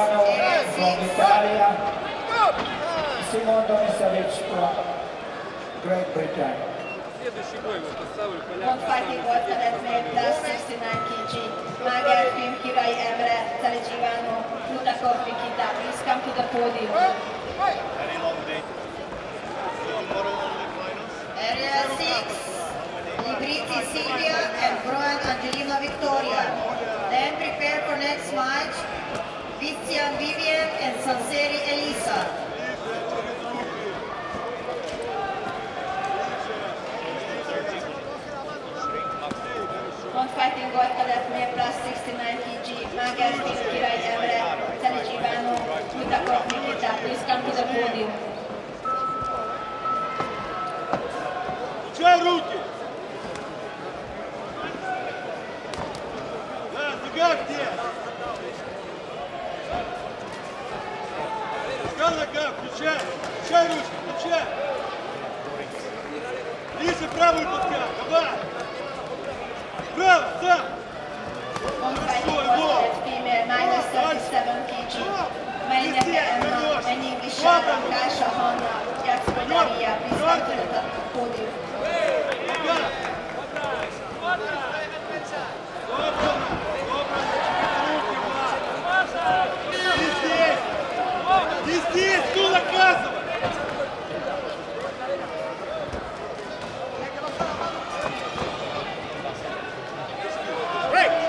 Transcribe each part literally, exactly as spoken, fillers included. Italiano from Italia, Simon Domszavics from Great Britain. One fighting water that made plus sixty-nine kilograms. Magyar Film Kirai Emre, Tali Givano, Lutakov Vikita, please come to the podium. Very long day. Area six. Dimitris, Silvia and Brian Angelina Victoria. Then prepare for next match, Vistian Vivian and Sanseri Elisa. One fighting Goyka left me plus sixty-nine kilograms. Magyar Kirai Emre, Tali Givano, Lutakov Nikita, please come to the podium. Включай ручки, включай! Лиса, правую подпят, давай! Право, сам! Хорошо, его! И здесь, ну, наказывай! Не давай ему гулять! Дальше!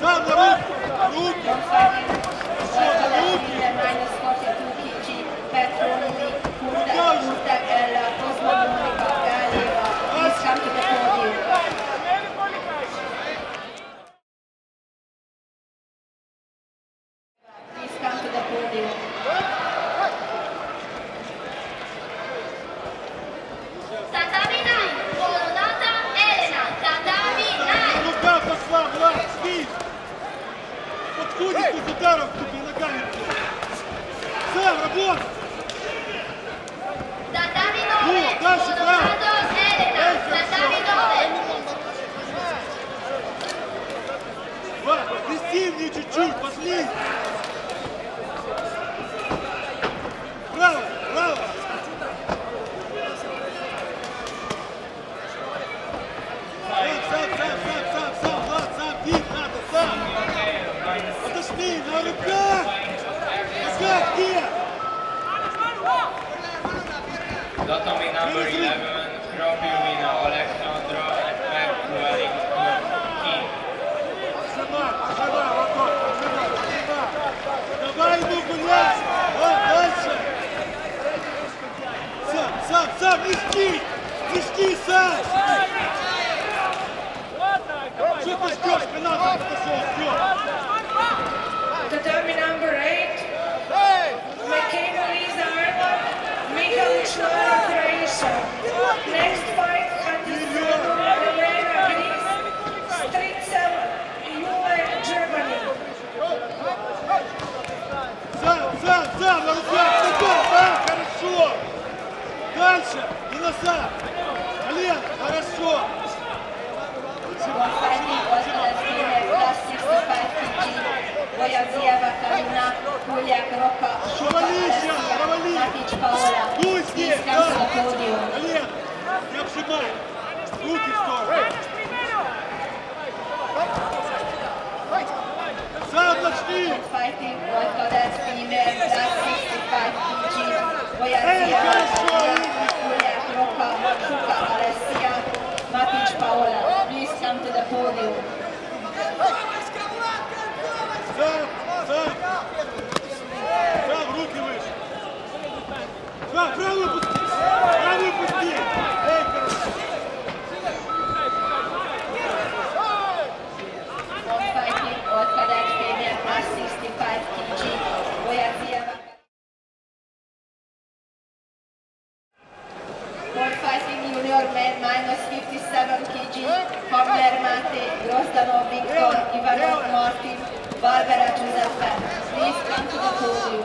Сам на руку! Руки! Хорошо, на руки! What for that? Barbara Giuseppe, please come to the podium.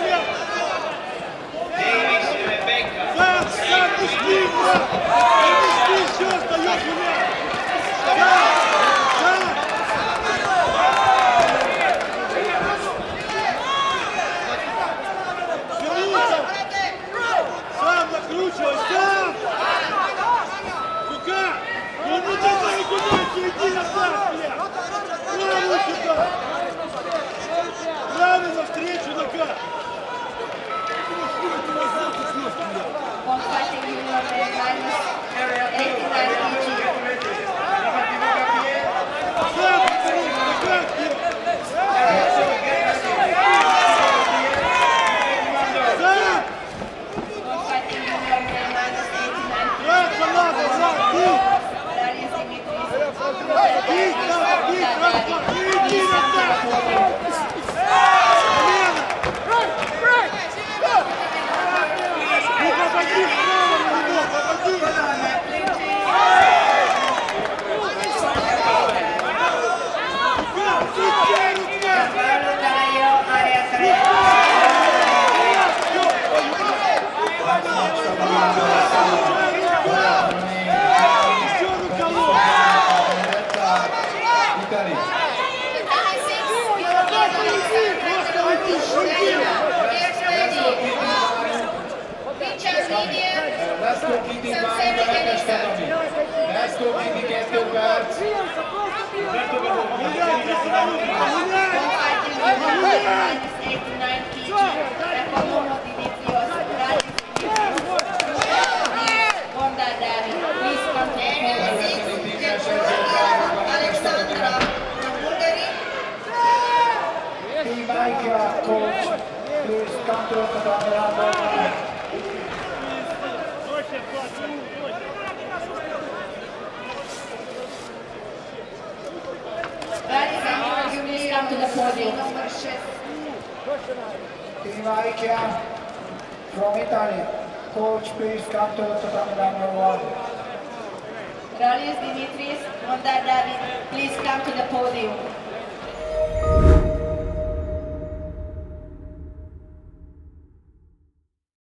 Dimitris, Mondar David, please come to the podium.